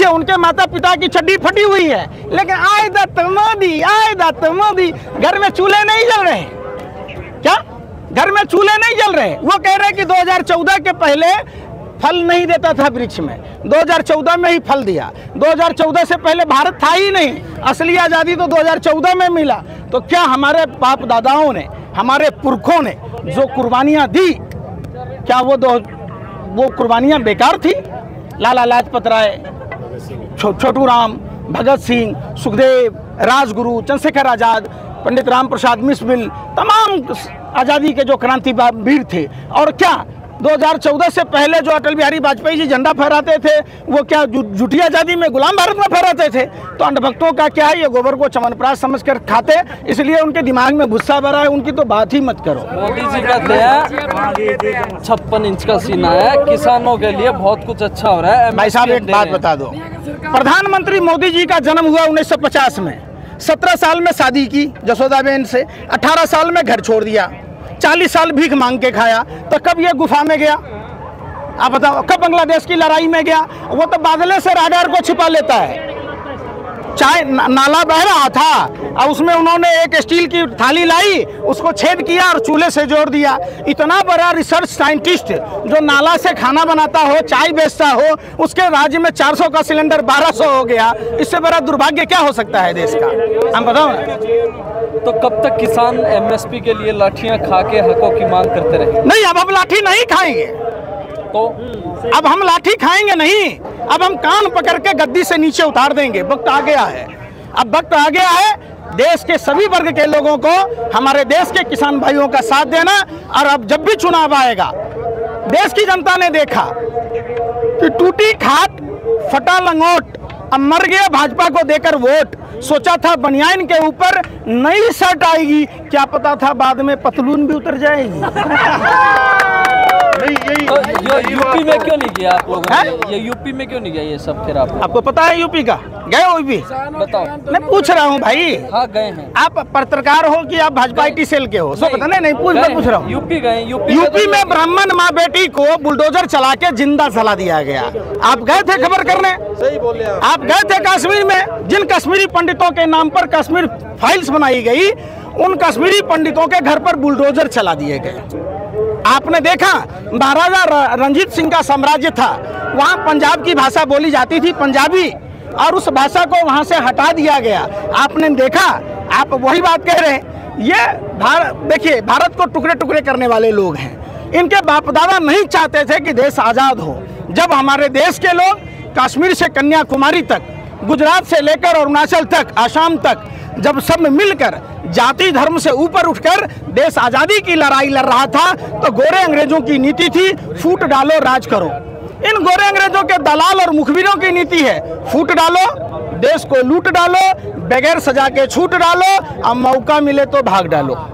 पीछे उनके माता पिता की छड़ी फटी हुई है, लेकिन आए दत्त मोदी घर में चूल्हे नहीं जल रहे। क्या घर में चूल्हे नहीं जल रहे? वो कह रहे कि 2014 के पहले फल नहीं देता था वृक्ष में, 2014 में ही फल दिया। 2014 से पहले भारत था ही नहीं, असली आज़ादी तो 2014 में मिला। तो क्या हमारे बाप दादाओं ने, हमारे पुरखों ने जो कुर्बानियां दी, क्या वो कुर्बानियां बेकार थी? लाला लाजपत राय, छोटू राम, भगत सिंह, सुखदेव, राजगुरु, चंद्रशेखर आज़ाद, पंडित राम प्रसाद मिश्र, तमाम आज़ादी के जो क्रांतिवीर थे। और क्या 2014 से पहले जो अटल बिहारी वाजपेयी जी झंडा फहराते थे, वो क्या झूठी आज़ादी में गुलाम भारत में फहराते थे? तो अंधभक्तों का क्या है, ये गोबर को चवनप्राश समझकर खाते, इसलिए उनके दिमाग में गुस्सा भरा है, उनकी तो बात ही मत करो। मोदी जी का दया 56 इंच का सीना है, किसानों के लिए बहुत कुछ अच्छा हो रहा है। भाई साहब एक बात बता दो, प्रधानमंत्री मोदी जी का जन्म हुआ 1950 में, 17 साल में शादी की जसोदाबेन से, 18 साल में घर छोड़ दिया, 40 साल भीख मांग के खाया, तो कब ये गुफा में गया आप बताओ? कब बांग्लादेश की लड़ाई में गया? वो तो बादले से राडार को छिपा लेता है। चाहे नाला बह रहा था और उसमें उन्होंने एक स्टील की थाली लाई, उसको छेद किया और चूल्हे से जोड़ दिया। इतना बड़ा रिसर्च साइंटिस्ट जो नाला से खाना बनाता हो, चाय बेचता हो, उसके राज्य में 400 का सिलेंडर 1200 हो गया। इससे बड़ा दुर्भाग्य क्या हो सकता है देश का? हम बताओ ना। तो कब तक किसान एमएसपी के लिए लाठियां खा के हकों की मांग करते रहे? नहीं, अब लाठी नहीं खाएंगे। तो अब हम लाठी खाएंगे नहीं, अब हम कान पकड़ के गद्दी से नीचे उतार देंगे। वक्त आ गया है, अब वक्त आ गया है देश के सभी वर्ग के लोगों को, हमारे देश के किसान भाइयों का साथ देना। और अब जब भी चुनाव आएगा, देश की जनता ने देखा कि टूटी खाट, फटा लंगोट, अब मर गया भाजपा को देकर वोट। सोचा था बनियान के ऊपर नई शर्ट आएगी, क्या पता था बाद में पतलून भी उतर जाएगी। यूपी में क्यों नहीं गया आप लोग? ये यूपी में क्यों नहीं गया ये सब? फिर आपको पता है यूपी का? गए हो यूपी? बताओ, मैं पूछ रहा हूँ भाई। हाँ गए हैं। आप पत्रकार हो कि आप भाजपा IT सेल के हो? सब पता नहीं, पूछ रहा हूँ। यूपी गए? यूपी में ब्राह्मण माँ बेटी को बुलडोजर चला के जिंदा जला दिया गया। आप गए थे खबर करने? सही बोले आप। गए थे कश्मीर में? जिन कश्मीरी पंडितों के नाम पर कश्मीर फाइल्स बनाई गई, उन कश्मीरी पंडितों के घर पर बुलडोजर चला दिए गए। आपने देखा महाराजा रंजीत सिंह का साम्राज्य था, वहाँ पंजाब की भाषा बोली जाती थी, पंजाबी, और उस भाषा को वहाँ से हटा दिया गया। आपने देखा? आप वही बात कह रहे हैं। ये देखिए, भारत को टुकड़े टुकड़े करने वाले लोग हैं। इनके बाप दादा नहीं चाहते थे कि देश आज़ाद हो। जब हमारे देश के लोग कश्मीर से कन्याकुमारी तक, गुजरात से लेकर अरुणाचल तक, आसाम तक, जब सब मिलकर जाति धर्म से ऊपर उठकर देश आज़ादी की लड़ाई लड़ रहा था, तो गोरे अंग्रेजों की नीति थी फूट डालो राज करो। इन गोरे अंग्रेजों के दलाल और मुखबिरों की नीति है फूट डालो, देश को लूट डालो, बगैर सजा के छूट डालो, अब मौका मिले तो भाग डालो।